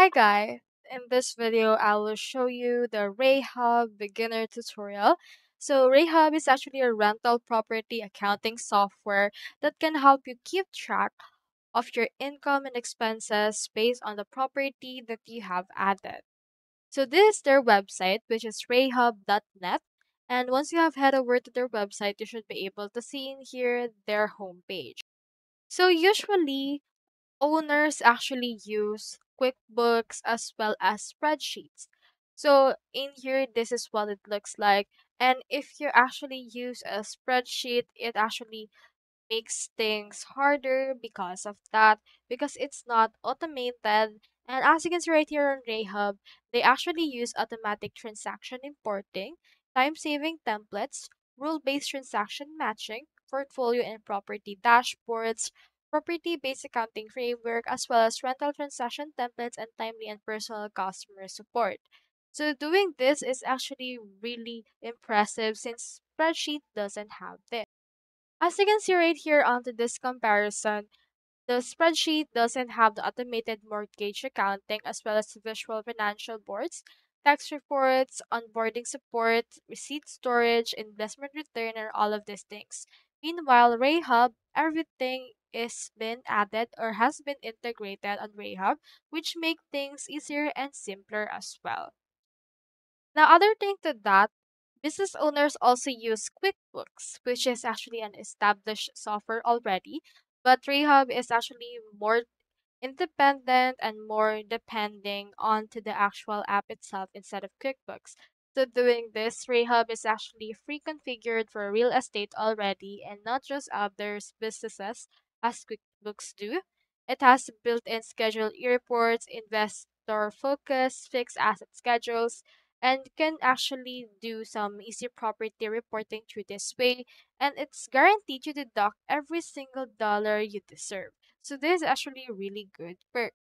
Hi guys, in this video I will show you the REI Hub beginner tutorial. So REI Hub is actually a rental property accounting software that can help you keep track of your income and expenses based on the property that you have added. So this is their website, which is reihub.net, and once you have head over to their website, you should be able to see in here their homepage. So usually owners actually use QuickBooks as well as spreadsheets. So in here, this is what it looks like. And if you actually use a spreadsheet, it actually makes things harder because of that, because it's not automated. And as you can see right here on REI Hub, they actually use automatic transaction importing, time-saving templates, rule-based transaction matching, portfolio and property dashboards, property-based accounting framework, as well as rental transaction templates and timely and personal customer support. So doing this is actually really impressive since spreadsheet doesn't have this. As you can see right here onto this comparison, the spreadsheet doesn't have the automated mortgage accounting as well as visual financial boards, tax reports, onboarding support, receipt storage, investment return, and all of these things. Meanwhile, REI Hub, everything is been added or has been integrated on REI Hub, which make things easier and simpler as well. Now, other thing to that, business owners also use QuickBooks, which is actually an established software already, but REI Hub is actually more independent and more depending on to the actual app itself instead of QuickBooks. So doing this, REI Hub is actually free configured for real estate already and not just others businesses as QuickBooks do. It has built-in scheduled reports, investor focus, fixed asset schedules, and can actually do some easy property reporting through this way. And it's guaranteed to deduct every single dollar you deserve. So this is actually a really good perk.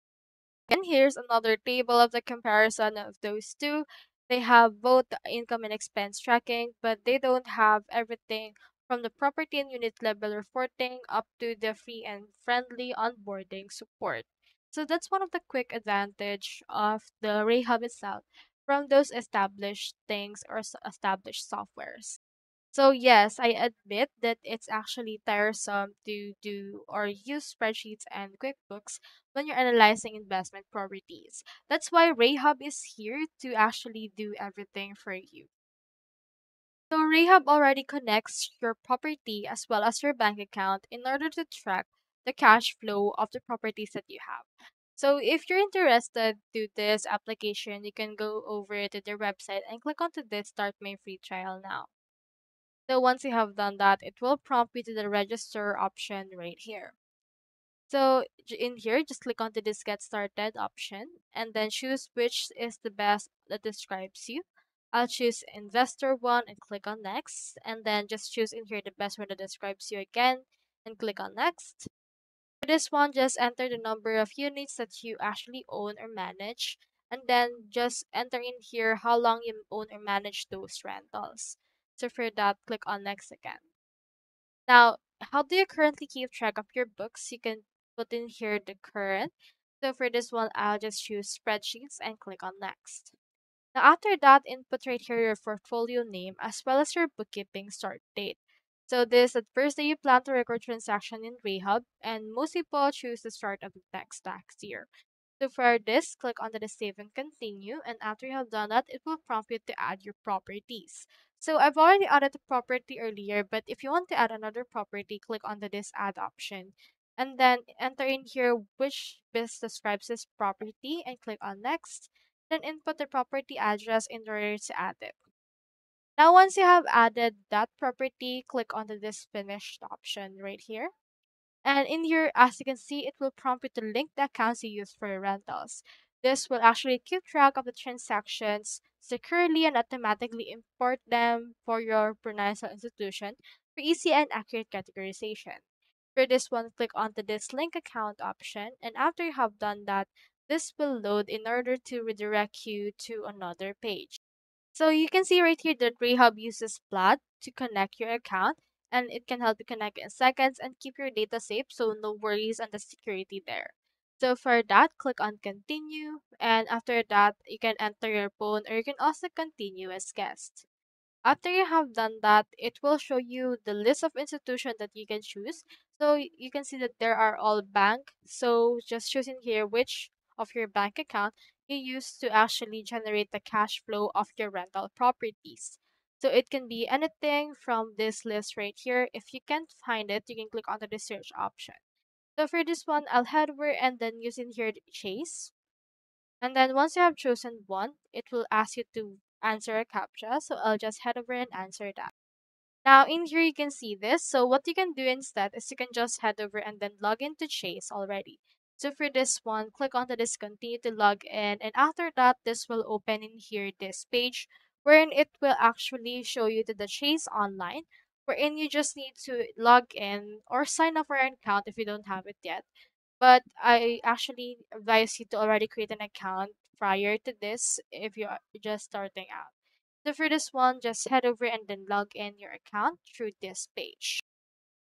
And here's another table of the comparison of those two. They have both income and expense tracking, but they don't have everything from the property and unit level reporting up to the free and friendly onboarding support. So that's one of the quick advantage of the REI Hub itself from those established things or established softwares. So yes, I admit that it's actually tiresome to do or use spreadsheets and QuickBooks when you're analyzing investment properties. That's why REI Hub is here to actually do everything for you. So REI Hub already connects your property as well as your bank account in order to track the cash flow of the properties that you have. So if you're interested to this application, you can go over to their website and click onto this Start My Free Trial Now. So once you have done that, it will prompt you to the register option right here. So in here, just click onto this Get Started option and then choose which is the best that describes you. I'll choose Investor 1 and click on Next. And then just choose in here the best one that describes you again and click on Next. For this one, just enter the number of units that you actually own or manage. And then just enter in here how long you own or manage those rentals. So for that, click on Next again. Now, how do you currently keep track of your books? You can put in here the current. So for this one, I'll just choose Spreadsheets and click on Next. Now, after that, input right here your portfolio name as well as your bookkeeping start date. So this is the first day you plan to record transaction in REI Hub, and most people choose the start of the next tax year. So for this, click onto the Save and Continue, and after you have done that, it will prompt you to add your properties. So I've already added a property earlier, but if you want to add another property, click onto this Add option. And then enter in here which business describes this property and click on Next. Then input the property address in order to add it. Now once you have added that property, click onto this Finished option right here. And in here, as you can see, it will prompt you to link the accounts you use for your rentals. This will actually keep track of the transactions securely and automatically import them for your financial institution for easy and accurate categorization. For this one, click onto this Link Account option, and after you have done that, this will load in order to redirect you to another page. So you can see right here that REI Hub uses Plaid to connect your account, and it can help you connect in seconds and keep your data safe, so no worries on the security there. So for that, click on continue, and after that, you can enter your phone, or you can also continue as guest. After you have done that, it will show you the list of institutions that you can choose. So you can see that there are all bank. So just choosing here which of your bank account you use to actually generate the cash flow of your rental properties. So it can be anything from this list right here. If you can't find it, you can click onto the search option. So for this one, I'll head over and then use in here Chase. And then once you have chosen one, it will ask you to answer a CAPTCHA. So I'll just head over and answer that. Now in here, you can see this. So what you can do instead is you can just head over and then log into Chase already. So for this one, click onto this continue to log in. And after that, this will open in here this page wherein it will actually show you to the Chase online, wherein you just need to log in or sign up for an account if you don't have it yet. But I actually advise you to already create an account prior to this if you're just starting out. So for this one, just head over and then log in your account through this page.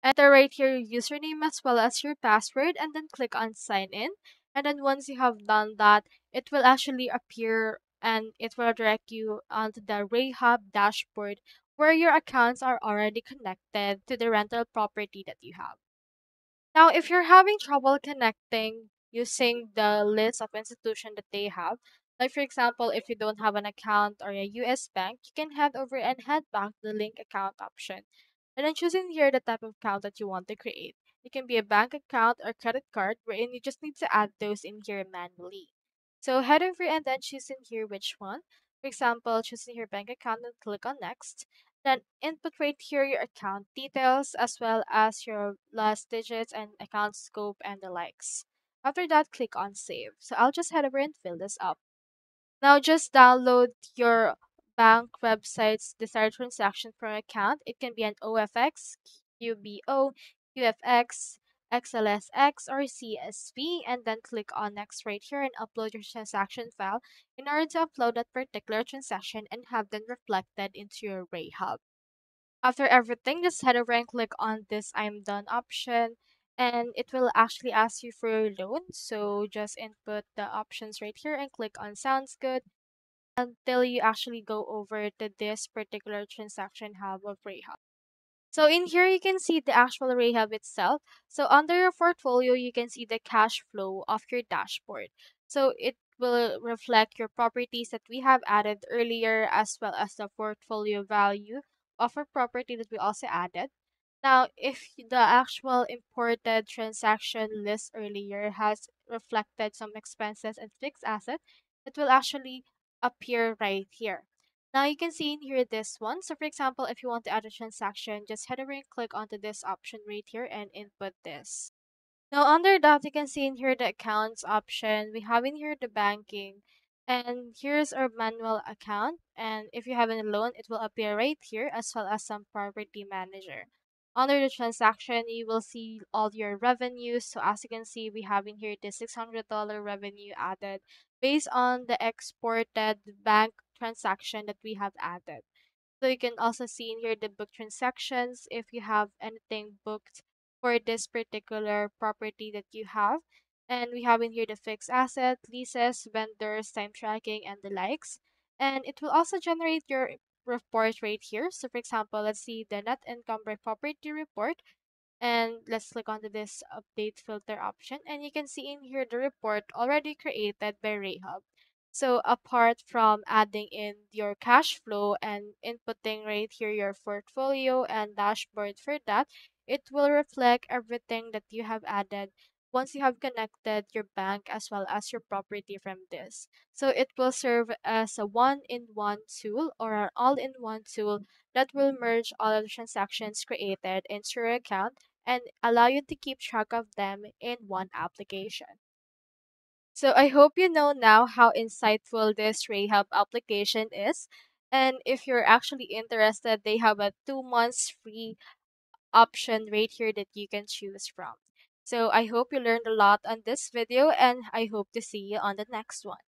Enter right here your username as well as your password, and then click on sign in. And then once you have done that, it will actually appear and it will direct you onto the REI Hub dashboard, where your accounts are already connected to the rental property that you have. Now, if you're having trouble connecting using the list of institution that they have, like for example, if you don't have an account or a US bank, you can head over and head back to the link account option. And then choosing here the type of account that you want to create. It can be a bank account or credit card, wherein you just need to add those in here manually. So head over and then choose in here which one. For example, choosing your bank account and click on next. Then input right here your account details as well as your last digits and account scope and the likes. After that, click on save. So I'll just head over and fill this up. Now just download your bank website's desired transaction from an account. It can be an OFX, QBO, QFX, XLSX, or CSV, and then click on next right here and upload your transaction file in order to upload that particular transaction and have them reflected into your REI Hub. After everything, just head over and click on this I'm done option, and it will actually ask you for your loan. So just input the options right here and click on sounds good until you actually go over to this particular transaction hub of REI Hub. So in here, you can see the actual REI Hub itself. So under your portfolio, you can see the cash flow of your dashboard. So it will reflect your properties that we have added earlier, as well as the portfolio value of a property that we also added. Now, if the actual imported transaction list earlier has reflected some expenses and fixed assets, it will actually appear right here. Now you can see in here this one. So for example, if you want to add a transaction, just head over and click onto this option right here and input this. Now under that, you can see in here the accounts option. We have in here the banking, and here's our manual account. And if you have a loan, it will appear right here, as well as some property manager. Under the transaction, you will see all your revenues. So as you can see, we have in here the $600 revenue added based on the exported bank transaction that we have added. So you can also see in here the book transactions. If you have anything booked for this particular property that you have, and we have in here the fixed asset, leases, vendors, time tracking, and the likes. And it will also generate your report right here. So for example, let's see the net income by property report, and let's click onto this update filter option, and you can see in here the report already created by REI Hub. So apart from adding in your cash flow and inputting right here your portfolio and dashboard for that, it will reflect everything that you have added once you have connected your bank as well as your property from this. So it will serve as a one-in-one tool or an all-in-one tool that will merge all of the transactions created into your account and allow you to keep track of them in one application. So I hope you know now how insightful this REI Hub application is. And if you're actually interested, they have a 2 months free option right here that you can choose from. So I hope you learned a lot on this video, and I hope to see you on the next one.